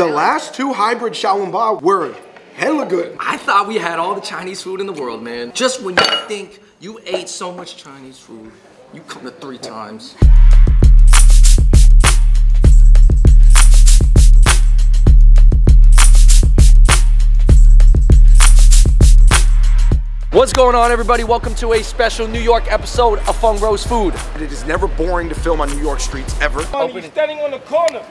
The last two hybrid xiao long bao were hella good. I thought we had all the Chinese food in the world, man. Just when you think you ate so much Chinese food, you come to Three Times. What's going on, everybody? Welcome to a special New York episode of Fung Bros Food. It is never boring to film on New York streets, ever. Oh, you're standing on the corner.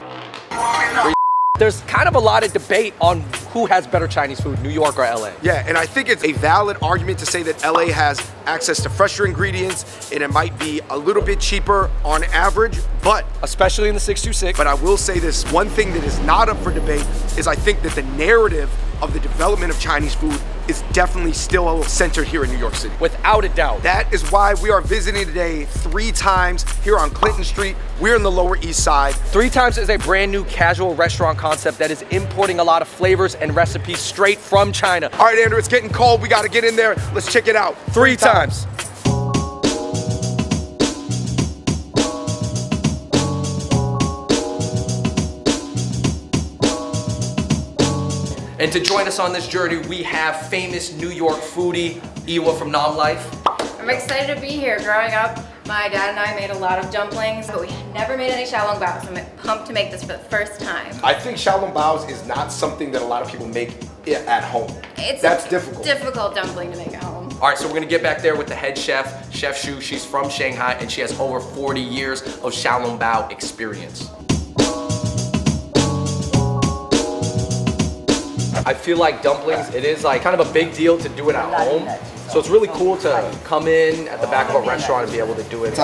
There's kind of a lot of debate on who has better Chinese food, New York or LA. Yeah, and I think it's a valid argument to say that LA has access to fresher ingredients and it might be a little bit cheaper on average, but especially in the 626. But I will say this, one thing that is not up for debate is I think that the narrative of the development of Chinese food is definitely still centered here in New York City. Without a doubt. That is why we are visiting today Three Times here on Clinton Street. We're in the Lower East Side. Three Times is a brand new casual restaurant concept that is importing a lot of flavors and recipes straight from China. All right, Andrew, it's getting cold. We gotta get in there. Let's check it out. Three Times. And to join us on this journey, we have famous New York foodie, Iwa from Nom Life. I'm excited to be here. Growing up, my dad and I made a lot of dumplings, but we never made any xiao long bao, so I'm pumped to make this for the first time. I think xiao long bao is not something that a lot of people make at home. That's a difficult dumpling to make at home. All right, so we're gonna get back there with the head chef, Chef Xu. She's from Shanghai, and she has over 40 years of xiao long bao experience. I feel like dumplings, it is like kind of a big deal to do it at home. So it's really cool to come in at the back of a restaurant and be able to do it.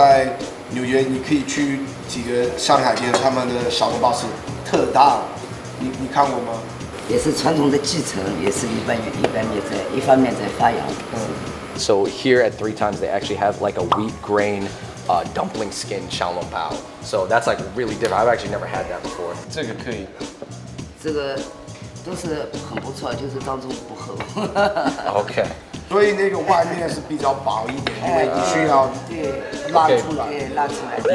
So here at Three Times, they actually have like a wheat grain dumpling skin xiao long bao. So that's like really different. I've actually never had that before. Okay.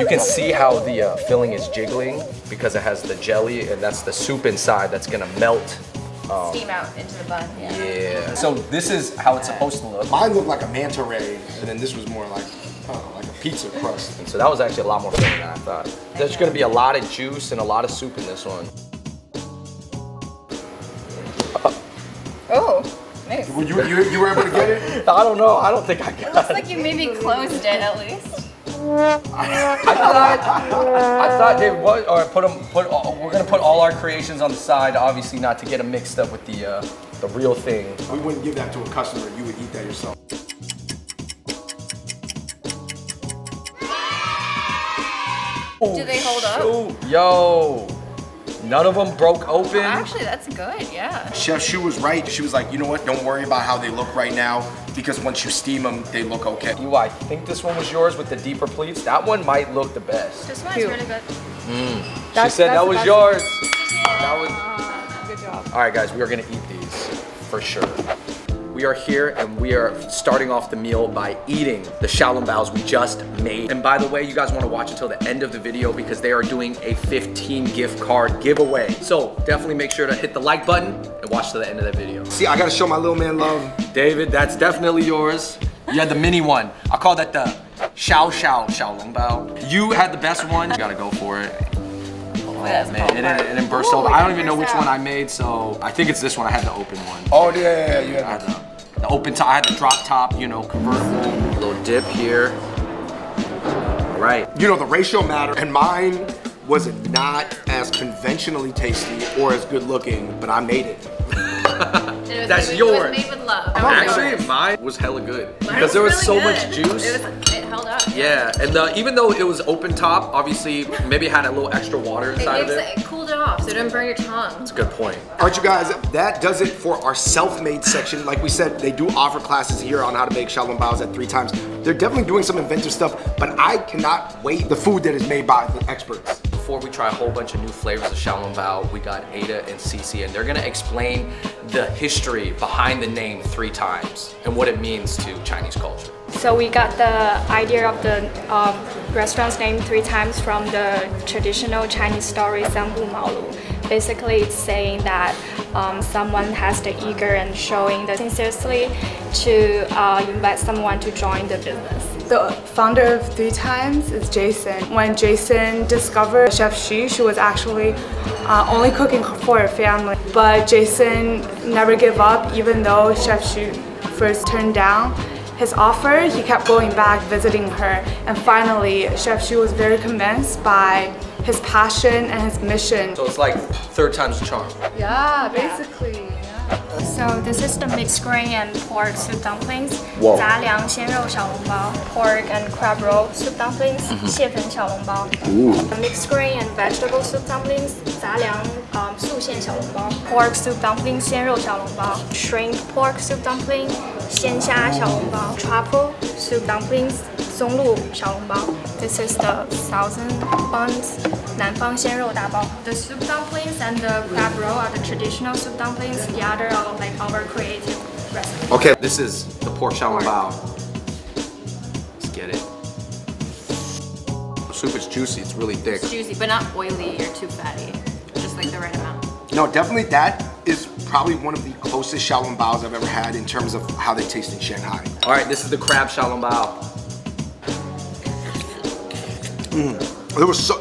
You can see how the filling is jiggling because it has the jelly and that's the soup inside that's gonna melt. Steam out into the bun. Yeah. So this is how it's supposed to look. Mine looked like a manta ray and then this was more like, I don't know, like a pizza crust. And so that was actually a lot more filling than I thought. There's gonna be a lot of juice and a lot of soup in this one. Oh, nice. You were able to get it? I don't know. I don't think I got it. Looks like you maybe closed it at least. I thought it was, or we're gonna put all our creations on the side, obviously not to get them mixed up with the real thing. We wouldn't give that to a customer. You would eat that yourself. Do they hold up? Yo. None of them broke open. Oh, actually, that's good, yeah. Chef Xu was right. She was like, you know what? Don't worry about how they look right now because once you steam them, they look okay. Iwa, I think this one was yours with the deeper pleats. That one might look the best. This one's really good. She said that was yours. That was good job. All right, guys, we are gonna eat these for sure. We are here and we are starting off the meal by eating the xiao long baos we just made. And by the way, you guys wanna watch until the end of the video because they are doing a 15 gift card giveaway. So definitely make sure to hit the like button and watch till the end of that video. See, I gotta show my little man love. David, that's definitely yours. You had the mini one. I call that the xiao long bao. You had the best one. You gotta go for it. Oh, man. It didn't burst open. I don't even know which one I made, so I think it's this one. I had the open one. Oh, yeah. I had the open top. I had the drop top, you know, convertible. A little dip here. All right. You know, the ratio mattered, and mine was not as conventionally tasty or as good looking, but I made it. That's yours. It was made with love. Actually, mine was hella good because there was so much juice. It held up. Yeah, and even though it was open top, obviously maybe had a little extra water inside of it. It cooled it off, so it didn't burn your tongue. That's a good point. All right, you guys, that does it for our self-made section. Like we said, they do offer classes here on how to make xiao long baos at Three Times. They're definitely doing some inventive stuff, but I cannot wait the food that is made by the experts. Before we try a whole bunch of new flavors of xiao long bao, we got Ada and Cece, and they're gonna explain the history behind the name Three Times and what it means to Chinese culture. So we got the idea of the restaurant's name Three Times from the traditional Chinese story San Bu Mao Lu, Basically, it's saying that someone has the eager and showing the sincerely to invite someone to join the business. The founder of Three Times is Jason. When Jason discovered Chef Xu, she was actually only cooking for her family. But Jason never gave up, even though Chef Xu first turned down his offer. He kept going back, visiting her, and finally Chef Xu was very convinced by his passion and his mission. So it's like third time's a charm. Yeah, basically. Yeah. So this is the mixed grain and pork soup dumplings. Whoa. 杂粮 鲜肉 xiao long bao, pork and crab roll soup dumplings, 蟹粉 xiao long bao. The mixed grain and vegetable soup dumplings, 杂粮 素馅 xiao long bao, pork soup dumpling 鲜肉 xiao long bao, shrimp pork soup dumpling, 鲜虾 xiao long bao, truffle soup dumplings, 松露 xiao long bao. This is the southern buns, 南方 鲜肉 大包. The soup dumplings and the crab roll are the traditional soup dumplings. The other are like our creative recipe. Okay, this is the pork xiao long bao. Let's get it. The soup is juicy. It's really thick. It's juicy, but not oily or too fatty. Just like the right amount. No, definitely that is probably one of the closest xiao long baos I've ever had in terms of how they taste in Shanghai. All right, this is the crab xiao long bao. Wow.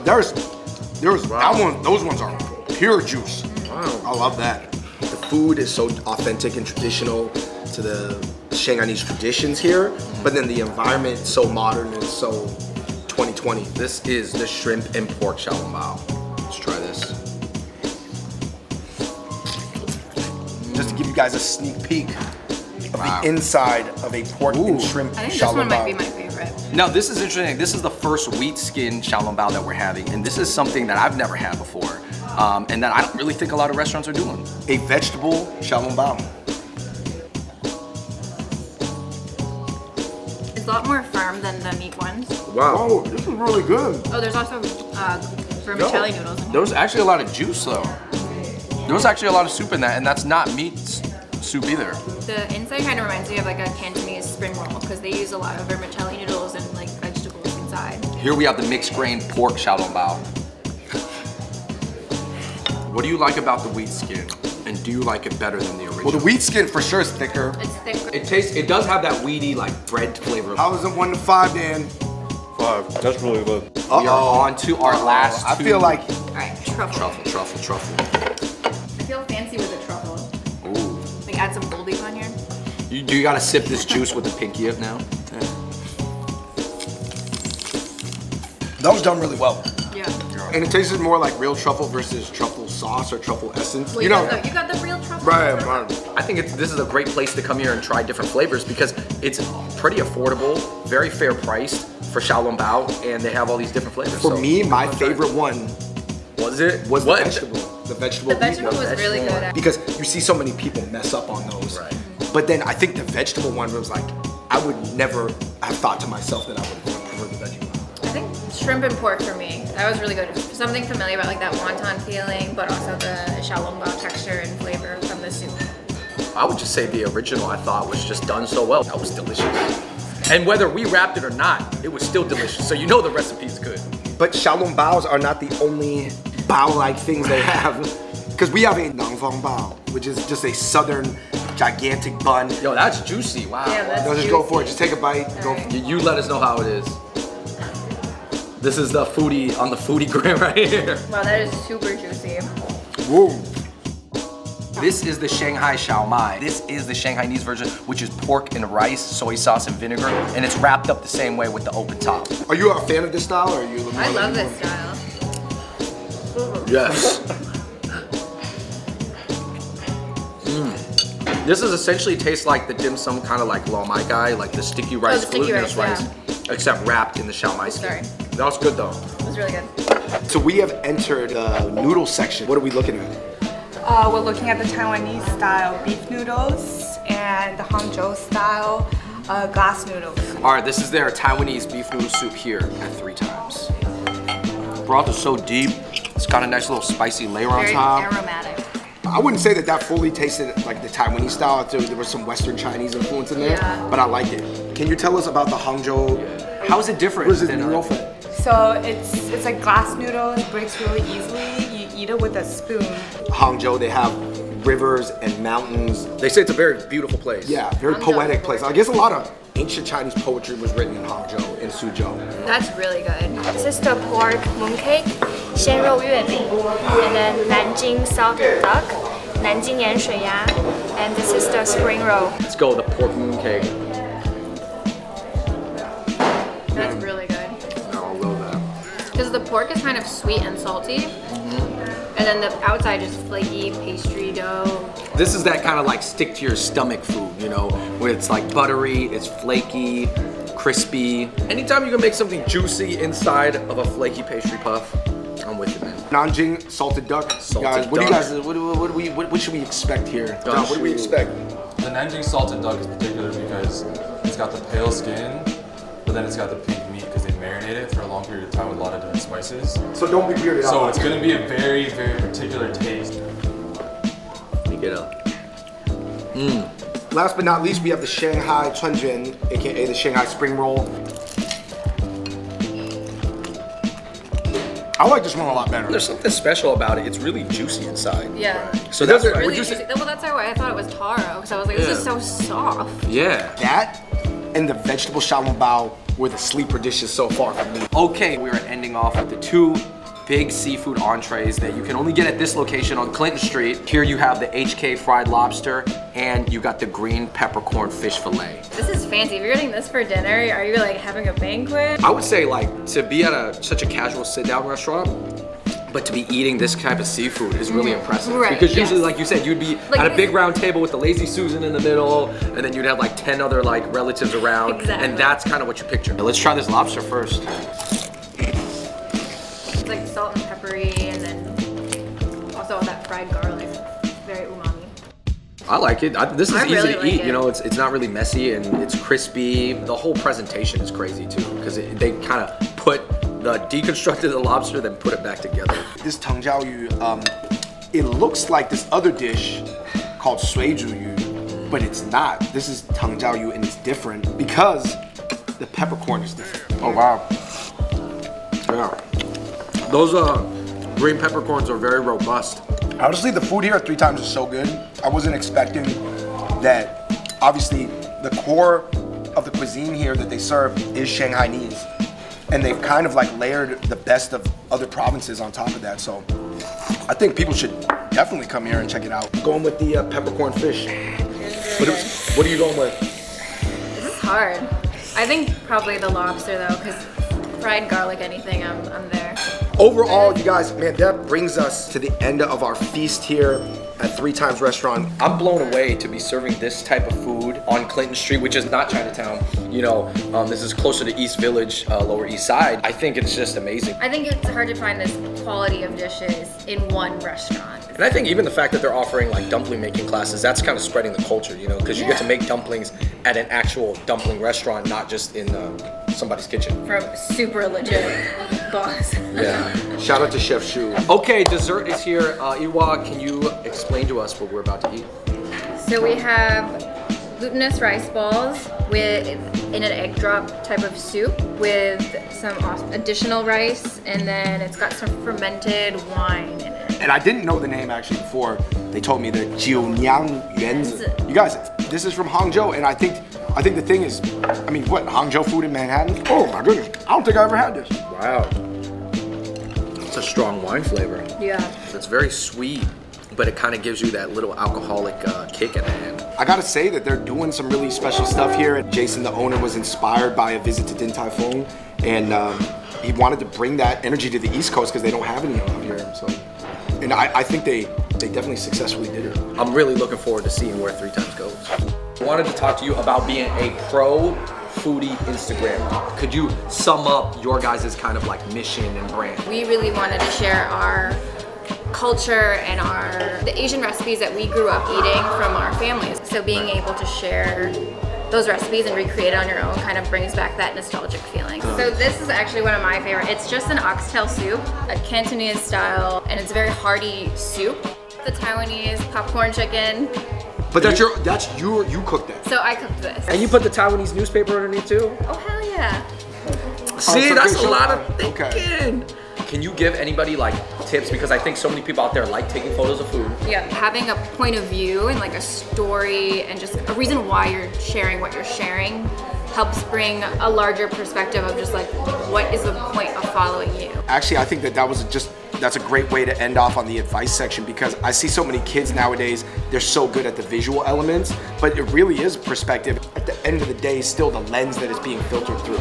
That one, those ones are pure juice. Wow. I love that. The food is so authentic and traditional to the Shanghainese traditions here, but then the environment is so modern and so 2020. This is the shrimp and pork xiao long bao. Let's try this. Just to give you guys a sneak peek of the inside of a pork and shrimp xiao long bao. I think this one might be my favorite. Now this is interesting. This is the first wheat skin xiao long bao that we're having, and this is something that I've never had before, and that I don't really think a lot of restaurants are doing. A vegetable xiao long bao. It's a lot more firm than the meat ones. Wow, oh, this is really good. Oh, there's also vermicelli noodles. There was actually a lot of juice though. There was actually a lot of soup in that, and that's not meat soup either. The inside kind of reminds me of like a Cantonese spring roll because they use a lot of vermicelli noodles and like vegetables inside. Here we have the mixed grain pork xiao long bao. What do you like about the wheat skin, and do you like it better than the original? Well, the wheat skin for sure is thicker. It's thicker. It tastes. It does have that weedy like bread flavor. I was at 1 to 5, Dan. 5. That's really good. We are on to our last. I feel like. All right, truffle. I feel fancy with the truffle. Add some gold leaf on here. You gotta sip this juice with the pinky up now. Yeah. That was done really well. Yeah. And it tasted more like real truffle versus truffle sauce or truffle essence. Well, you got the real truffle. Right. I think this is a great place to come here and try different flavors because it's pretty affordable, very fair priced for xiao long bao, and they have all these different flavors. For me, my favorite one was the vegetable. The vegetable really good. Because you see so many people mess up on those. Right. But then I think the vegetable one was like, I would never have thought to myself that I would prefer the vegetable. I think shrimp and pork for me, that was really good. Something familiar about like that wonton feeling, but also the xiao long bao texture and flavor from the soup. I would just say the original I thought was just done so well. That was delicious. And whether we wrapped it or not, it was still delicious. So you know the recipe's good. But xiao long baos are not the only bao-like things they have, because we have a Nom Bao, which is just a southern gigantic bun. Yo, that's juicy! Wow. Yeah, that's juicy. Just go for it. Just take a bite. Go. Right. You let us know how it is. This is the foodie on the foodie gram right here. Wow, that is super juicy. Woo. This is the Shanghai Xiao Mai. This is the Shanghainese version, which is pork and rice, soy sauce and vinegar, and it's wrapped up the same way with the open top. Are you a fan of this style, or are you? I love this style. Yes. This is essentially tastes like the dim sum, kind of like lo mai gai, like the sticky rice, glutinous rice, except wrapped in the xiao mai skin. That was good though. It was really good. So we have entered the noodle section. What are we looking at? We're looking at the Taiwanese style beef noodles and the Hangzhou style glass noodles. All right, this is their Taiwanese beef noodle soup here at Three Times. The broth is so deep. It's got a nice little spicy layer on top. Very aromatic. I wouldn't say that fully tasted like the Taiwanese style. There was some Western Chinese influence in there, but I liked it. Can you tell us about the Hangzhou? Yeah. How is it different? What is it noodle? So it's like glass noodles. Breaks really easily. You eat it with a spoon. Hangzhou, they have rivers and mountains. They say it's a very beautiful place. Yeah, very poetic place. I guess a lot of ancient Chinese poetry was written in Hangzhou, in Suzhou. That's really good. This is the pork mooncake, xianrou yuebing, and then Nanjing salted duck, Nanjing yanshuiya, and this is the spring roll. Let's go with the pork mooncake. That's really good. I love that. Because the pork is kind of sweet and salty. And then the outside is flaky pastry dough. This is that kind of like stick to your stomach food, you know, where it's like buttery, it's flaky, crispy. Anytime you can make something juicy inside of a flaky pastry puff, I'm with it, man. Nanjing salted duck. Salted duck. What do you guys? What should we expect here? John, what do we expect? The Nanjing salted duck is particular because it's got the pale skin, but then it's got the pink meat because they marinate it for a long period of time with a lot of different spices. So don't be weirded out. So it's going to be a very, very particular taste. Let me get up. Mmm. Last but not least, we have the Shanghai Chunjun, aka the Shanghai Spring Roll. I like this one a lot better. There's something special about it. It's really juicy inside. Yeah. Right. So that's really juicy. Well, that's why I thought it was taro, because I was like, this is so soft. Yeah. That and the vegetable xiao long bao were the sleeper dishes so far for me. Okay, we are ending off with the two big seafood entrees that you can only get at this location on Clinton Street. Here you have the HK fried lobster and you got the green peppercorn fish fillet. This is fancy. If you're getting this for dinner, are you like having a banquet? I would say like to be at such a casual sit-down restaurant, but to be eating this type of seafood is really impressive. Right, because usually, like you said, you'd be like, at a big round table with the Lazy Susan in the middle, and then you'd have like 10 other like relatives around, and that's kind of what you picture. Now, let's try this lobster first. It's like salt and peppery, and then also all that fried garlic, very umami. I like it. This is easy to eat. You know, it's not really messy, and it's crispy. The whole presentation is crazy too, because they kind of deconstructed the lobster, then put it back together. This tang jiao yu, it looks like this other dish called sui zhu yu, but it's not. This is tang jiao yu, and it's different because the peppercorn is different. Oh wow! Yeah, those green peppercorns are very robust. Honestly, the food here at Three Times is so good. I wasn't expecting that. Obviously, the core of the cuisine here that they serve is Shanghainese. And they've kind of like layered the best of other provinces on top of that. So I think people should definitely come here and check it out. Going with the peppercorn fish. What are you going with? This is hard. I think probably the lobster though, because fried garlic, anything, I'm there. Overall, you guys, man, that brings us to the end of our feast here at Three Times Restaurant. I'm blown away to be serving this type of food on Clinton Street, which is not Chinatown. You know, this is closer to East Village, Lower East Side. I think it's just amazing. I think it's hard to find this quality of dishes in one restaurant. And I think even the fact that they're offering like dumpling making classes, that's kind of spreading the culture, you know, because you get to make dumplings at an actual dumpling restaurant, not just in somebody's kitchen. From super legit boss. Yeah. Shout out to Chef Xu. Okay, dessert is here. Iwa, can you explain to us what we're about to eat? So we have glutinous rice balls with in an egg drop type of soup with some additional rice, and then it's got some fermented wine in it. And I didn't know the name actually before they told me the Jiuniang Yuanzi. You guys, this is from Hangzhou, and I think the thing is, I mean, what, Hangzhou food in Manhattan? Oh my goodness, I don't think I ever had this. Wow. It's a strong wine flavor. Yeah. It's very sweet, but it kind of gives you that little alcoholic kick at the end. I gotta say that they're doing some really special stuff here. Jason, the owner, was inspired by a visit to Din Tai Fung, and he wanted to bring that energy to the East Coast because they don't have any up here. So, and I think they definitely successfully did it. I'm really looking forward to seeing where Three Times goes. I wanted to talk to you about being a pro foodie Instagrammer. Could you sum up your guys' kind of like mission and brand? We really wanted to share our culture and the Asian recipes that we grew up eating from our families. So being able to share those recipes and recreate it on your own kind of brings back that nostalgic feeling. So this is actually one of my favorite. It's just an oxtail soup, a Cantonese style, and it's a very hearty soup. The Taiwanese popcorn chicken. But you cooked that. So I cooked this. And you put the Taiwanese newspaper underneath too? Oh hell yeah. See, that's a lot of thinking. Okay. Can you give anybody like tips? Because I think so many people out there like taking photos of food. Yeah, having a point of view and like a story and just a reason why you're sharing what you're sharing helps bring a larger perspective of just like, what is the point of following you? Actually, I think that was just, that's a great way to end off on the advice section, because I see so many kids nowadays, they're so good at the visual elements, but it really is perspective. At the end of the day, still the lens that is being filtered through.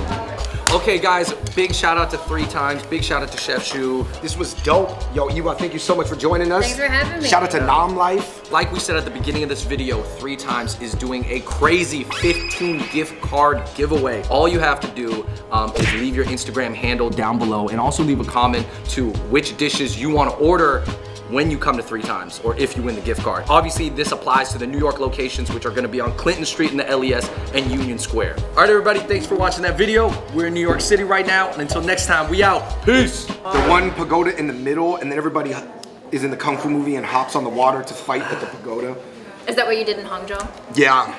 Okay guys, big shout out to Three Times, big shout out to Chef Xu. This was dope. Yo, Iwa, thank you so much for joining us. Thanks for having me. Shout out to Nom Life. Like we said at the beginning of this video, Three Times is doing a crazy 15 gift card giveaway. All you have to do is leave your Instagram handle down below and also leave a comment to which dishes you want to order when you come to Three Times, or if you win the gift card. Obviously, this applies to the New York locations, which are gonna be on Clinton Street in the LES and Union Square. All right, everybody, thanks for watching that video. We're in New York City right now, and until next time, we out. Peace. The one pagoda in the middle, and then everybody is in the Kung Fu movie and hops on the water to fight at the pagoda. Is that what you did in Hangzhou? Yeah.